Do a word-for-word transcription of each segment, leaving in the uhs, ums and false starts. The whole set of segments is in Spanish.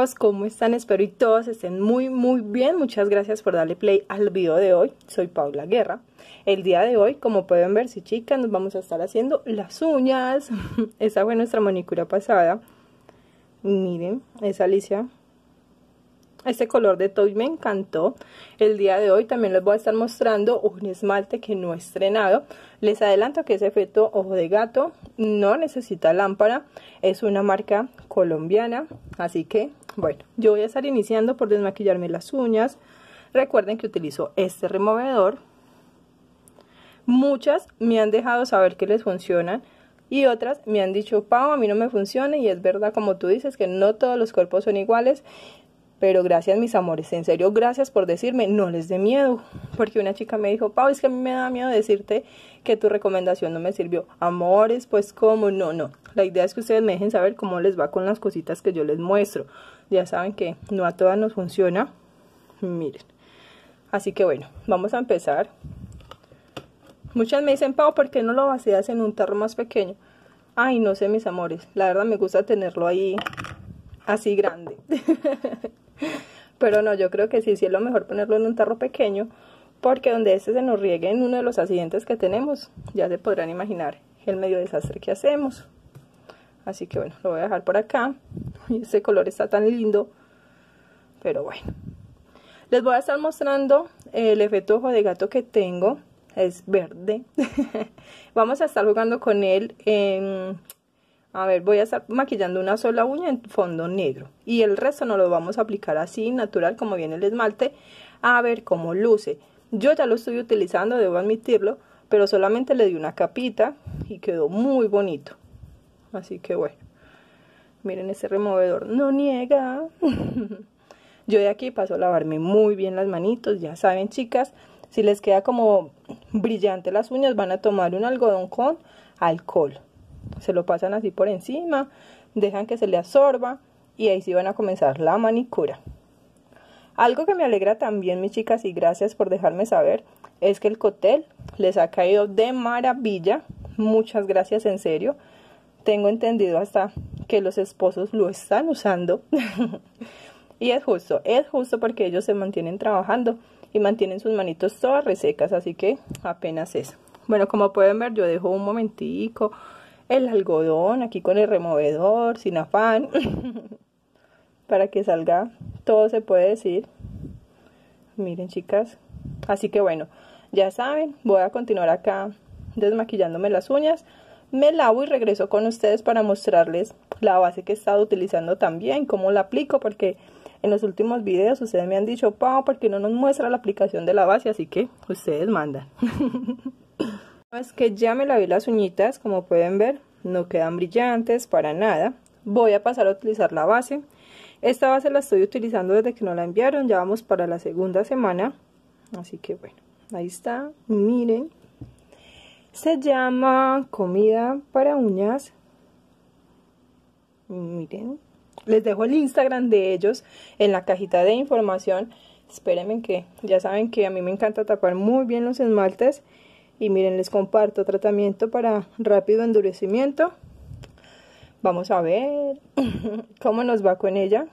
chicos, ¿cómo están? Espero y todos estén muy muy bien. Muchas gracias por darle play al video de hoy. Soy Paula Guerra. El día de hoy, como pueden ver, sí chicas, nos vamos a estar haciendo las uñas. Esa fue nuestra manicura pasada. Miren, es Alicia. Este color de Toy me encantó. El día de hoy también les voy a estar mostrando un esmalte que no he estrenado. Les adelanto que es efecto ojo de gato. No necesita lámpara. Es una marca colombiana. Así que, bueno, yo voy a estar iniciando por desmaquillarme las uñas. Recuerden que utilizo este removedor. Muchas me han dejado saber que les funcionan. Y otras me han dicho, Pau, a mí no me funciona. Y es verdad, como tú dices, que no todos los cuerpos son iguales. Pero gracias, mis amores, en serio, gracias por decirme, no les dé miedo. Porque una chica me dijo, Pau, es que a mí me da miedo decirte que tu recomendación no me sirvió. Amores, pues cómo, no, no. La idea es que ustedes me dejen saber cómo les va con las cositas que yo les muestro. Ya saben que no a todas nos funciona. Miren. Así que bueno, vamos a empezar. Muchas me dicen, Pau, ¿por qué no lo vacías en un tarro más pequeño? Ay, no sé, mis amores. La verdad me gusta tenerlo ahí así grande. Pero no, yo creo que sí, sí es lo mejor ponerlo en un tarro pequeño, porque donde este se nos riegue en uno de los accidentes que tenemos, ya se podrán imaginar el medio desastre que hacemos. Así que bueno, lo voy a dejar por acá. Este color está tan lindo, pero bueno. Les voy a estar mostrando el efecto ojo de gato que tengo, es verde. Vamos a estar jugando con él en... A ver, voy a estar maquillando una sola uña en fondo negro. Y el resto nos lo vamos a aplicar así, natural, como viene el esmalte. A ver cómo luce. Yo ya lo estoy utilizando, debo admitirlo. Pero solamente le di una capita y quedó muy bonito. Así que bueno. Miren ese removedor, no niega. Yo de aquí paso a lavarme muy bien las manitos. Ya saben, chicas, si les queda como brillante las uñas, van a tomar un algodón con alcohol. Se lo pasan así por encima, dejan que se le absorba y ahí sí van a comenzar la manicura. Algo que me alegra también, mis chicas, y gracias por dejarme saber, es que el cóctel les ha caído de maravilla. Muchas gracias, en serio. Tengo entendido hasta que los esposos lo están usando. Y es justo, es justo porque ellos se mantienen trabajando y mantienen sus manitos todas resecas, así que apenas eso. Bueno, como pueden ver, yo dejo un momentico el algodón aquí con el removedor, sin afán, para que salga todo, se puede decir. Miren, chicas. Así que bueno, ya saben, voy a continuar acá desmaquillándome las uñas. Me lavo y regreso con ustedes para mostrarles la base que he estado utilizando también, cómo la aplico, porque en los últimos videos ustedes me han dicho, Pau, ¿por qué no nos muestra la aplicación de la base? Así que ustedes mandan. Es que ya me lavé las uñitas, como pueden ver, no quedan brillantes para nada. Voy a pasar a utilizar la base. Esta base la estoy utilizando desde que nos la enviaron, ya vamos para la segunda semana. Así que bueno, ahí está, miren. Se llama Comida para Uñas. Miren, les dejo el Instagram de ellos en la cajita de información. Espérenme que ya saben que a mí me encanta tapar muy bien los esmaltes. Y miren, les comparto tratamiento para rápido endurecimiento. Vamos a ver cómo nos va con ella.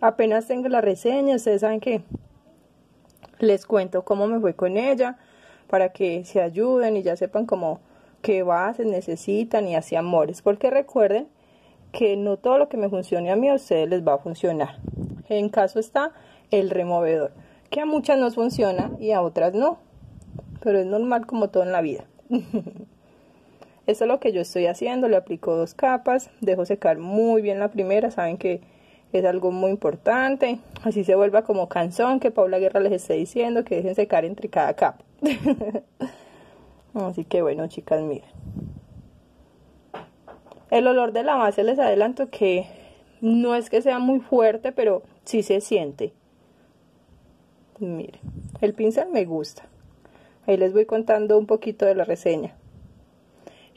Apenas tengo la reseña, ustedes saben que les cuento cómo me fue con ella, para que se ayuden y ya sepan cómo, qué bases necesitan y así, amores. Porque recuerden que no todo lo que me funcione a mí a ustedes les va a funcionar. En caso está el removedor, que a muchas nos funciona y a otras no. Pero es normal, como todo en la vida. Esto es lo que yo estoy haciendo. Le aplico dos capas. Dejo secar muy bien la primera. Saben que es algo muy importante. Así se vuelva como canzón que Paula Guerra les esté diciendo. Que dejen secar entre cada capa. Así que bueno, chicas, miren. El olor de la base, les adelanto que no es que sea muy fuerte, pero sí se siente. Miren, el pincel me gusta. Ahí les voy contando un poquito de la reseña.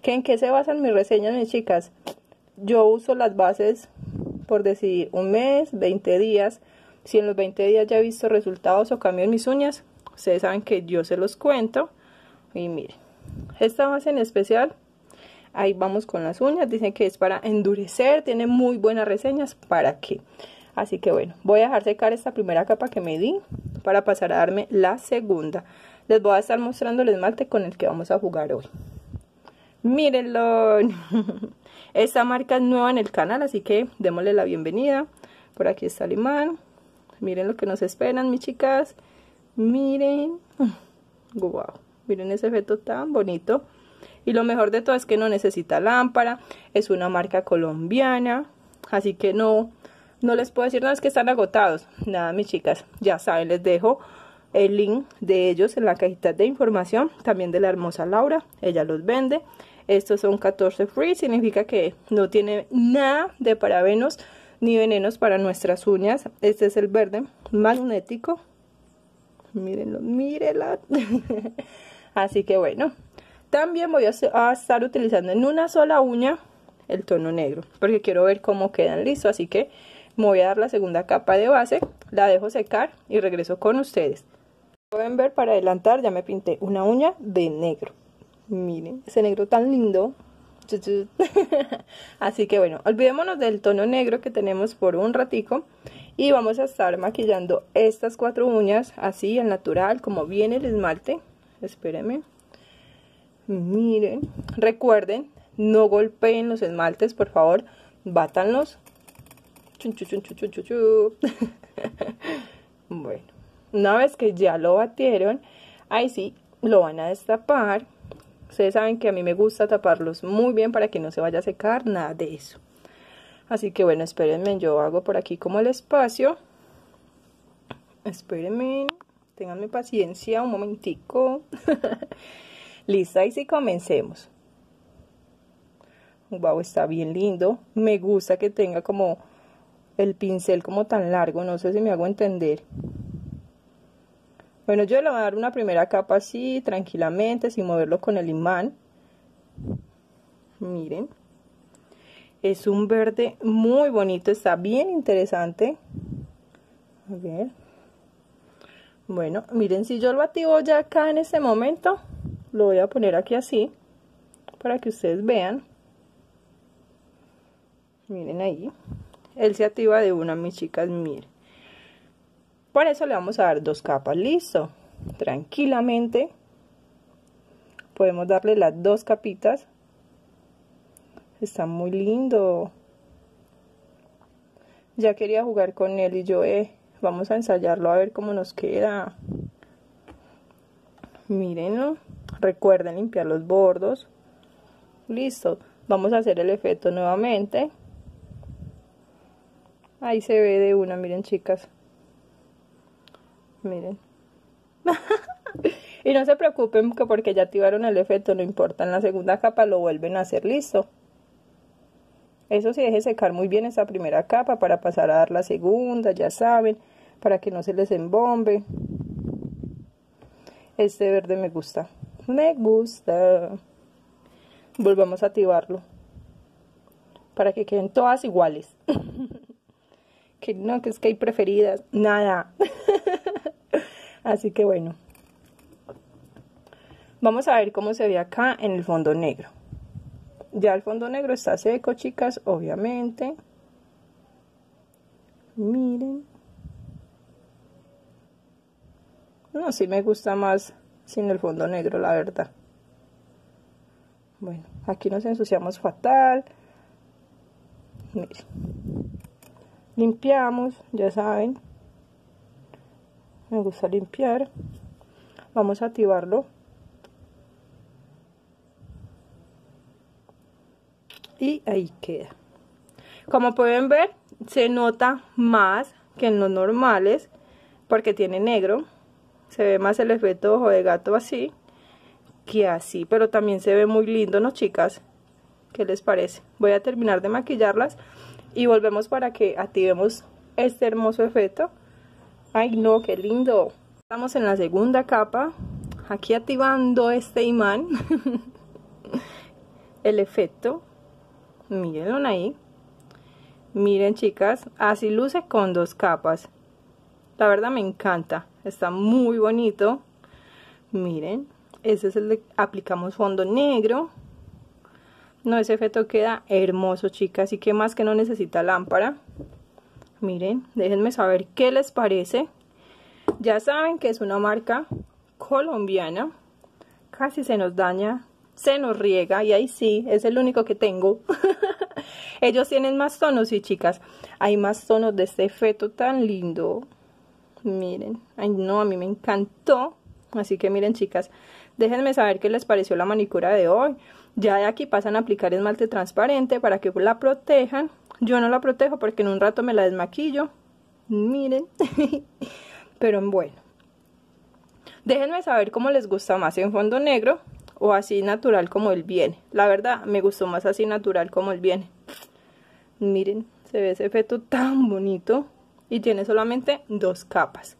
¿Que en qué se basan mis reseñas, mis chicas? Yo uso las bases, por decir, un mes, veinte días. Si en los veinte días ya he visto resultados o cambios en mis uñas, ustedes saben que yo se los cuento. Y miren, esta base en especial Ahí vamos con las uñas, dicen que es para endurecer, tiene muy buenas reseñas, ¿para qué? Así que bueno, voy a dejar secar esta primera capa que me di para pasar a darme la segunda. Les voy a estar mostrando el esmalte con el que vamos a jugar hoy. ¡Mírenlo! Esta marca es nueva en el canal, así que démosle la bienvenida. Por aquí está el imán. Miren lo que nos esperan, mis chicas. Miren. ¡Guau! Wow. Miren ese efecto tan bonito. Y lo mejor de todo es que no necesita lámpara. Es una marca colombiana. Así que no... No les puedo decir nada, no, es que están agotados. Nada, mis chicas, ya saben, les dejo el link de ellos en la cajita de información. También de la hermosa Laura, ella los vende. Estos son catorce free, significa que no tiene nada de parabenos ni venenos para nuestras uñas. Este es el verde magnético. Mírenlo, mírenlo. Así que bueno, también voy a estar utilizando en una sola uña el tono negro, porque quiero ver cómo quedan listos, así que... me voy a dar la segunda capa de base, la dejo secar y regreso con ustedes. Pueden ver para adelantar, ya me pinté una uña de negro. Miren, ese negro tan lindo. Así que bueno, olvidémonos del tono negro que tenemos por un ratico. Y vamos a estar maquillando estas cuatro uñas, así al natural, como viene el esmalte. Espérenme. Miren, recuerden, no golpeen los esmaltes, por favor, bátanlos. Bueno, una vez que ya lo batieron, ahí sí lo van a destapar. Ustedes saben que a mí me gusta taparlos muy bien para que no se vaya a secar, nada de eso. Así que bueno, espérenme, yo hago por aquí como el espacio. Espérenme, ténganme paciencia un momentico. Listo, ahí sí comencemos. Wow, está bien lindo. Me gusta que tenga como... el pincel como tan largo, no sé si me hago entender. Bueno, yo le voy a dar una primera capa así, tranquilamente, sin moverlo con el imán. Miren. Es un verde muy bonito, está bien interesante. A ver. Bueno, miren, si yo lo activo ya acá en este momento, lo voy a poner aquí así, para que ustedes vean. Miren ahí. Él se activa de una, mis chicas, miren. Por eso le vamos a dar dos capas, listo. Tranquilamente. Podemos darle las dos capitas. Está muy lindo. Ya quería jugar con él y yo, eh, vamos a ensayarlo a ver cómo nos queda. Mírenlo. Recuerden limpiar los bordos. Listo. Vamos a hacer el efecto nuevamente. Ahí se ve de una, miren, chicas. Miren. Y no se preocupen que porque ya activaron el efecto, no importa. En la segunda capa lo vuelven a hacer, listo. Eso sí, deje secar muy bien esa primera capa para pasar a dar la segunda, ya saben. Para que no se les embombe. Este verde me gusta. Me gusta. Volvamos a activarlo. Para que queden todas iguales. Que no, que es que hay preferidas, nada. Así que bueno, vamos a ver cómo se ve acá en el fondo negro. Ya el fondo negro está seco, chicas, obviamente. Miren. No, sí me gusta más sin el fondo negro, la verdad. Bueno, aquí nos ensuciamos fatal. Miren. Limpiamos, ya saben, me gusta limpiar. Vamos a activarlo y ahí queda. Como pueden ver, se nota más que en los normales porque tiene negro. Se ve más el efecto ojo de gato así que así, pero también se ve muy lindo, ¿no, chicas? ¿Qué les parece? Voy a terminar de maquillarlas y volvemos para que activemos este hermoso efecto. ¡Ay, no! ¡Qué lindo! Estamos en la segunda capa. Aquí activando este imán. El efecto. Miren ahí. Miren, chicas. Así luce con dos capas. La verdad me encanta. Está muy bonito. Miren. Ese es el de... aplicamos fondo negro. No, ese efecto queda hermoso, chicas. Así que más que no necesita lámpara. Miren, déjenme saber qué les parece. Ya saben que es una marca colombiana. Casi se nos daña, se nos riega. Y ahí sí, es el único que tengo. Ellos tienen más tonos, y sí, chicas, hay más tonos de este efecto tan lindo. Miren, ay no, a mí me encantó. Así que miren, chicas, déjenme saber qué les pareció la manicura de hoy. Ya de aquí pasan a aplicar esmalte transparente para que la protejan. Yo no la protejo porque en un rato me la desmaquillo. Miren. Pero bueno. Déjenme saber cómo les gusta más, en fondo negro o así natural como él viene. La verdad, me gustó más así natural como él viene. Miren, se ve ese efecto tan bonito. Y tiene solamente dos capas.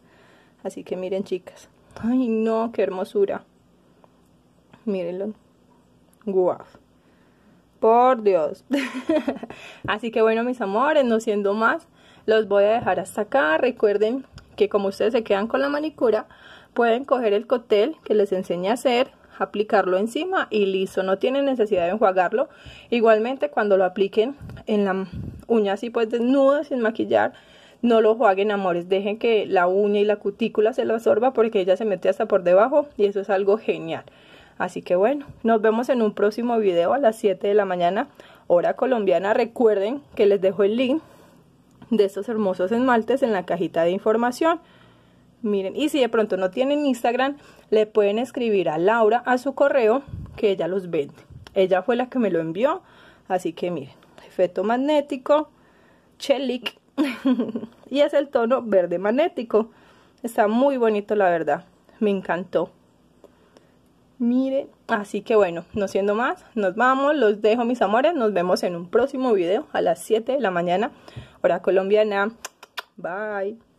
Así que miren, chicas. Ay, no, qué hermosura. Mírenlo. Guau. Wow. Por Dios. Así que bueno, mis amores, no siendo más, los voy a dejar hasta acá. Recuerden que como ustedes se quedan con la manicura, pueden coger el cóctel que les enseñé a hacer, aplicarlo encima y listo. No tienen necesidad de enjuagarlo. Igualmente, cuando lo apliquen en la uña así pues desnuda, sin maquillar, no lo enjuaguen, amores. Dejen que la uña y la cutícula se lo absorba, porque ella se mete hasta por debajo y eso es algo genial. Así que bueno, nos vemos en un próximo video a las siete de la mañana, hora colombiana. Recuerden que les dejo el link de estos hermosos esmaltes en la cajita de información. Miren, y si de pronto no tienen Instagram, le pueden escribir a Laura a su correo, que ella los vende. Ella fue la que me lo envió, así que miren, efecto magnético, chelic, y es el tono verde magnético. Está muy bonito, la verdad, me encantó. Miren, así que bueno, no siendo más, nos vamos, los dejo, mis amores. Nos vemos en un próximo video a las siete de la mañana, hora colombiana. Bye.